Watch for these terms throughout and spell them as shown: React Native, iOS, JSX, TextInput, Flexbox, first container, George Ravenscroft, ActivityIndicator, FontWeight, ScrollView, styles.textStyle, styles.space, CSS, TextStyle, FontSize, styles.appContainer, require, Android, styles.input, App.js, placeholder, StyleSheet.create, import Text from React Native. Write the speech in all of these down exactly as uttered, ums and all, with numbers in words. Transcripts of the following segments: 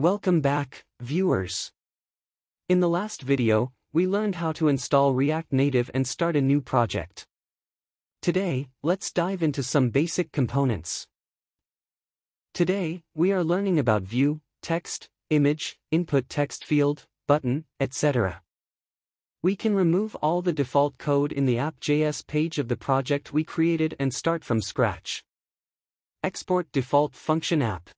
Welcome back, viewers. In the last video, we learned how to install React Native and start a new project. Today, let's dive into some basic components. Today, we are learning about view, text, image, input text field, button, et cetera. We can remove all the default code in the app dot J S page of the project we created and start from scratch. Export Default Function App.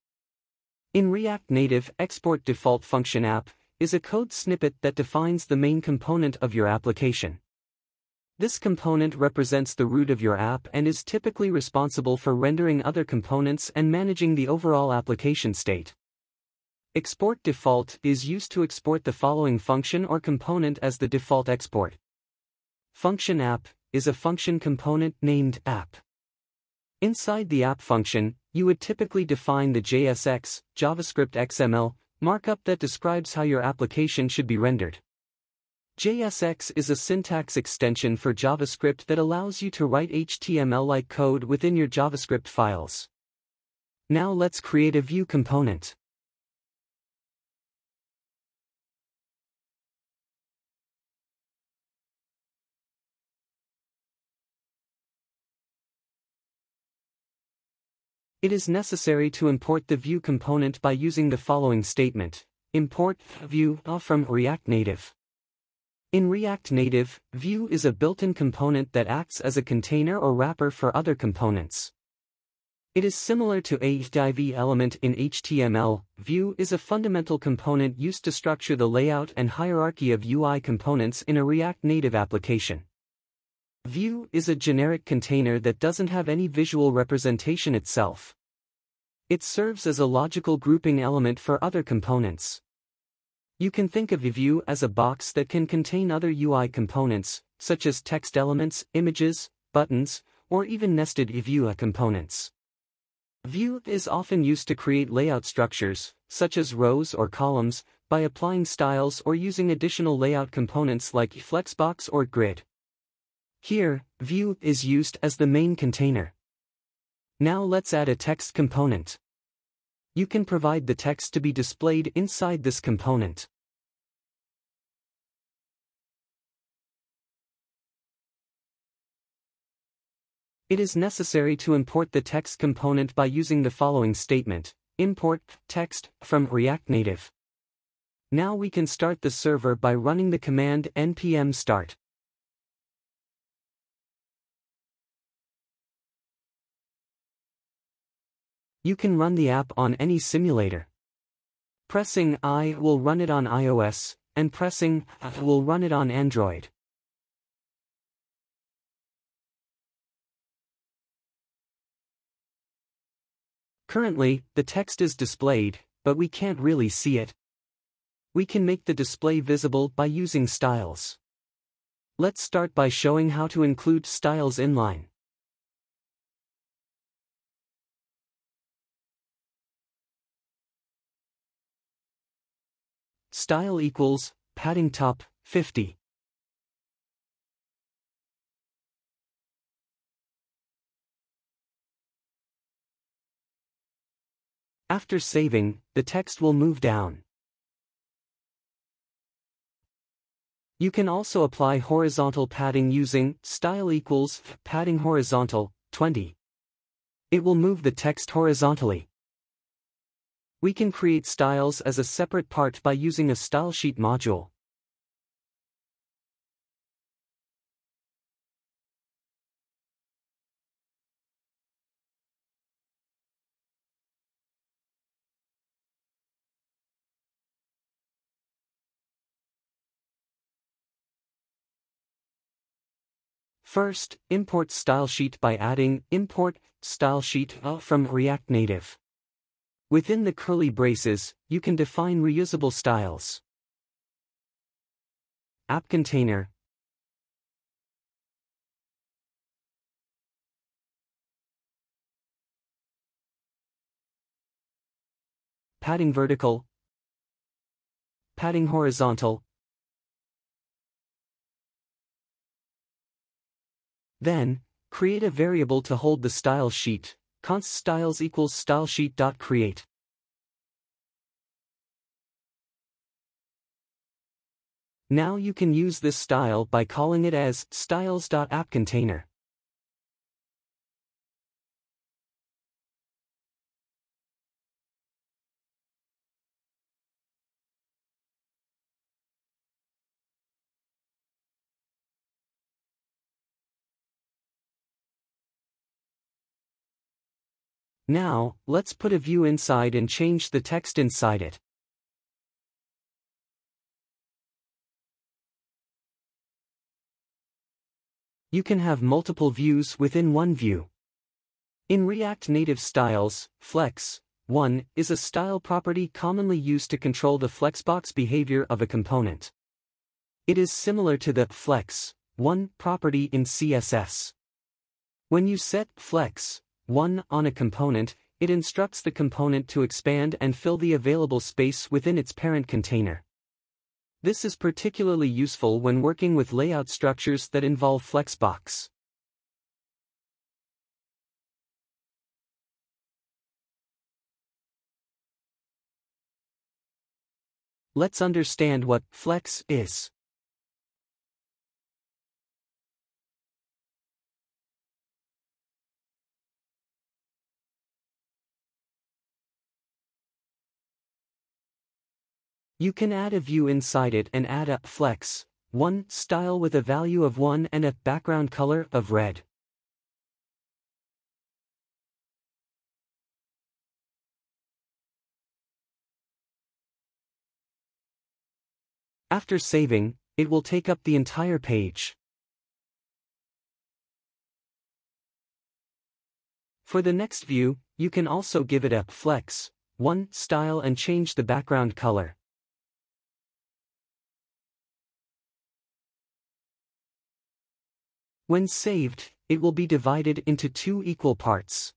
In React Native, Export Default Function App is a code snippet that defines the main component of your application. This component represents the root of your app and is typically responsible for rendering other components and managing the overall application state. Export default is used to export the following function or component as the default export. Function app is a function component named app. Inside the app function, you would typically define the J S X, JavaScript X M L, markup that describes how your application should be rendered. J S X is a syntax extension for JavaScript that allows you to write H T M L-like code within your JavaScript files. Now let's create a view component. It is necessary to import the view component by using the following statement, import view from React Native. In React Native, view is a built-in component that acts as a container or wrapper for other components. It is similar to a div element in H T M L, view is a fundamental component used to structure the layout and hierarchy of U I components in a React Native application. View is a generic container that doesn't have any visual representation itself. It serves as a logical grouping element for other components. You can think of a view as a box that can contain other U I components, such as text elements, images, buttons, or even nested view components. View is often used to create layout structures, such as rows or columns, by applying styles or using additional layout components like Flexbox or Grid. Here, view is used as the main container. Now let's add a text component. You can provide the text to be displayed inside this component. It is necessary to import the text component by using the following statement, import text from React Native. Now we can start the server by running the command npm start. You can run the app on any simulator. Pressing I will run it on iOS, and pressing A will run it on Android. Currently, the text is displayed, but we can't really see it. We can make the display visible by using styles. Let's start by showing how to include styles inline. Style equals padding top fifty. After saving, the text will move down. You can also apply horizontal padding using style equals padding horizontal twenty. It will move the text horizontally. We can create styles as a separate part by using a StyleSheet module. First, import StyleSheet by adding import stylesheet from React Native. Within the curly braces, you can define reusable styles. AppContainer. Padding vertical. Padding horizontal. Then, create a variable to hold the style sheet. Const styles equals StyleSheet.create. Now you can use this style by calling it as styles.appContainer. Now, let's put a view inside and change the text inside it. You can have multiple views within one view. In React Native styles, flex one is a style property commonly used to control the flexbox behavior of a component. It is similar to the flex one property in C S S. When you set flex one on a component, it instructs the component to expand and fill the available space within its parent container. This is particularly useful when working with layout structures that involve flexbox. Let's understand what flex is. You can add a view inside it and add a flex one style with a value of one and a background color of red. After saving, it will take up the entire page. For the next view, you can also give it a flex one style and change the background color. When saved, it will be divided into two equal parts.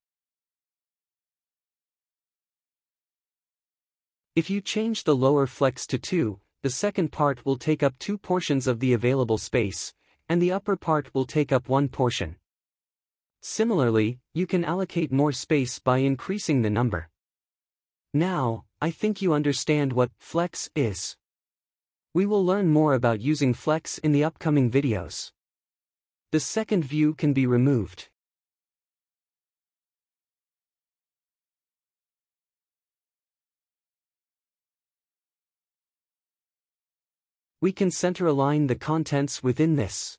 If you change the lower flex to two, the second part will take up two portions of the available space, and the upper part will take up one portion. Similarly, you can allocate more space by increasing the number. Now, I think you understand what flex is. We will learn more about using flex in the upcoming videos. The second view can be removed. We can center align the contents within this.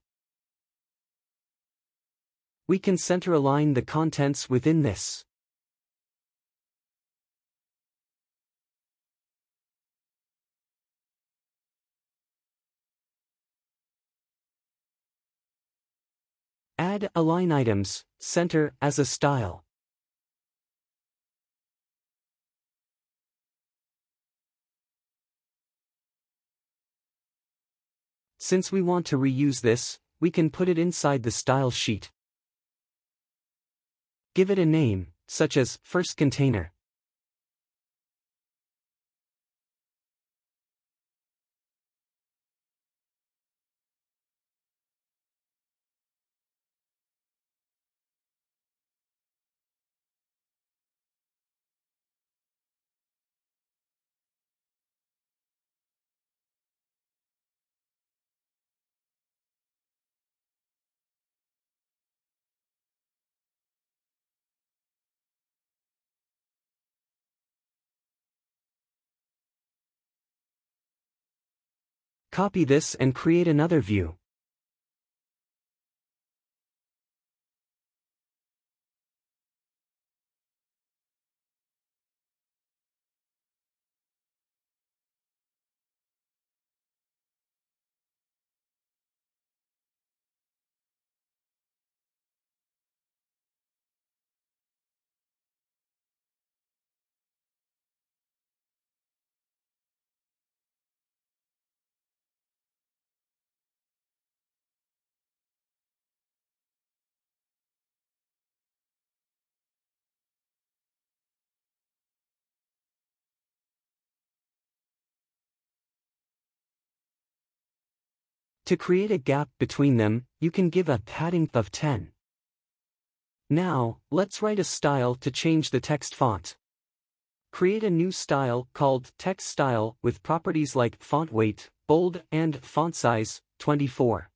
We can center align the contents within this. Add align items, center as a style. Since we want to reuse this, we can put it inside the style sheet. Give it a name, such as first container. Copy this and create another view. To create a gap between them, you can give a padding of ten. Now, let's write a style to change the text font. Create a new style called TextStyle with properties like FontWeight, bold, and FontSize, twenty-four.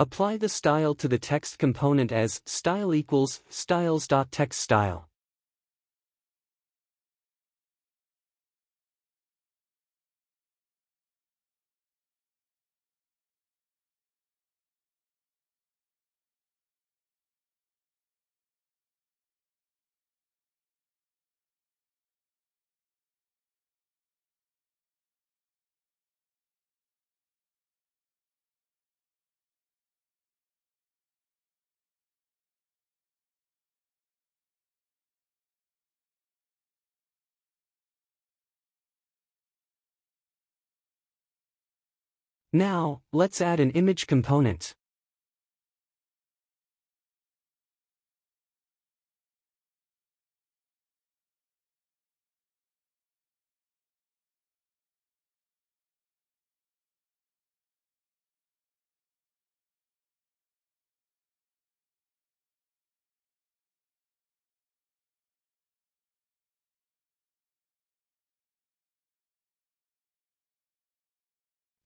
Apply the style to the text component as style equals styles.textStyle. Now, let's add an image component.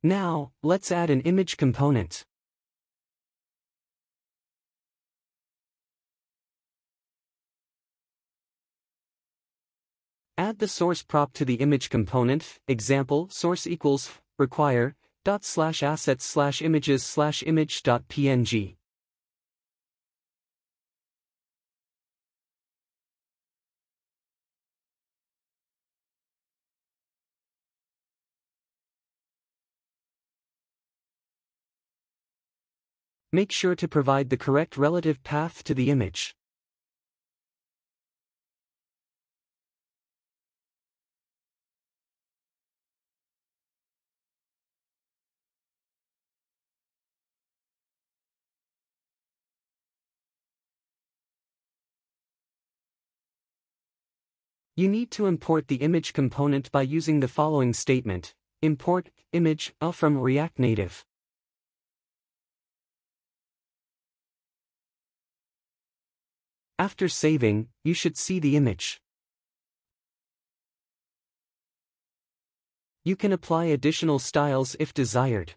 Now, let's add an image component. Add the source prop to the image component, example source equals require dot slash assets slash images slash image.png. Make sure to provide the correct relative path to the image. You need to import the image component by using the following statement: import image from React Native. After saving, you should see the image. You can apply additional styles if desired.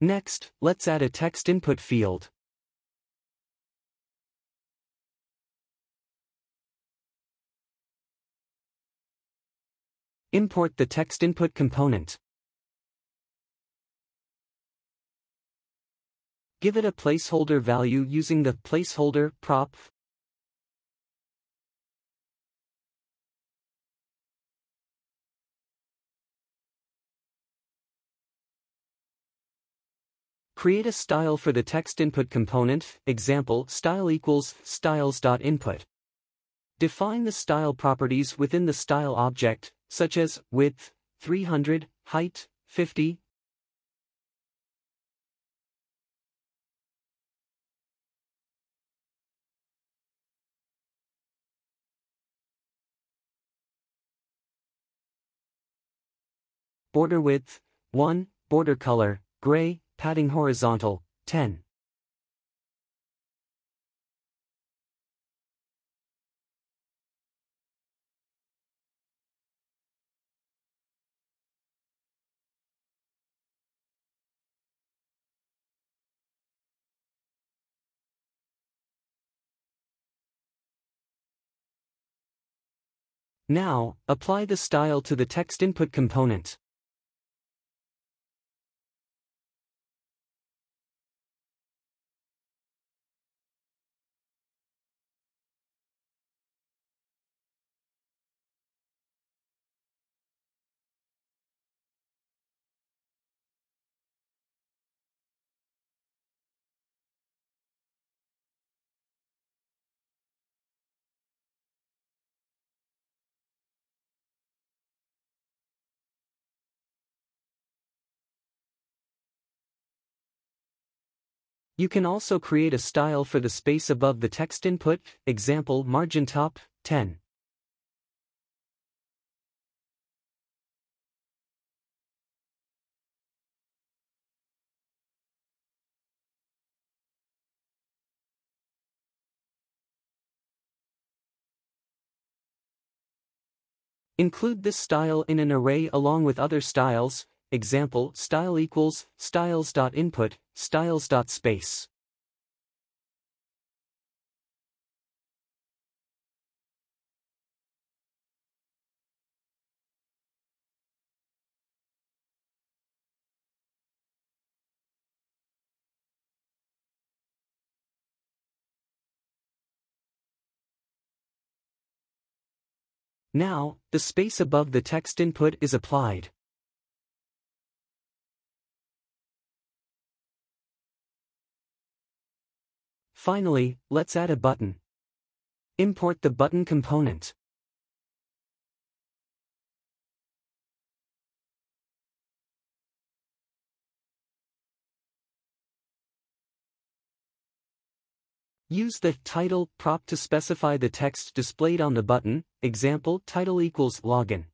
Next, let's add a text input field. Import the text input component. Give it a placeholder value using the placeholder prop. Create a style for the text input component, example style equals styles.input. Define the style properties within the style object, such as width, three hundred, height, fifty. Border width, one, border color, gray. Padding horizontal, ten. Now, apply the style to the text input component. You can also create a style for the space above the text input, example margin-top ten. Include this style in an array along with other styles, example style equals styles.input styles.space. Now, the space above the text input is applied. Finally, let's add a button. Import the button component. Use the title prop to specify the text displayed on the button, example title equals login.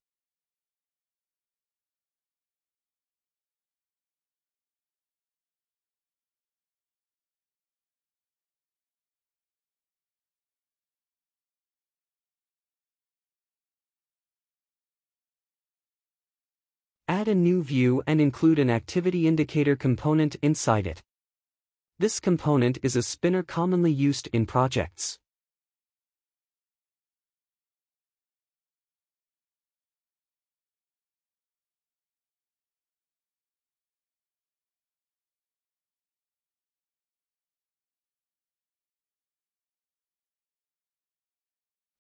Add a new view and include an activity indicator component inside it. This component is a spinner commonly used in projects.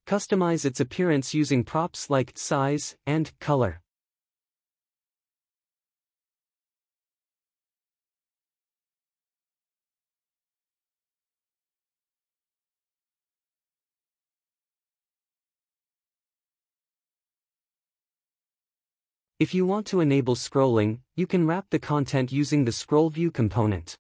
Customize its appearance using props like size and color. If you want to enable scrolling, you can wrap the content using the ScrollView component.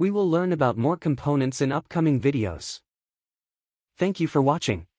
We will learn about more components in upcoming videos. Thank you for watching.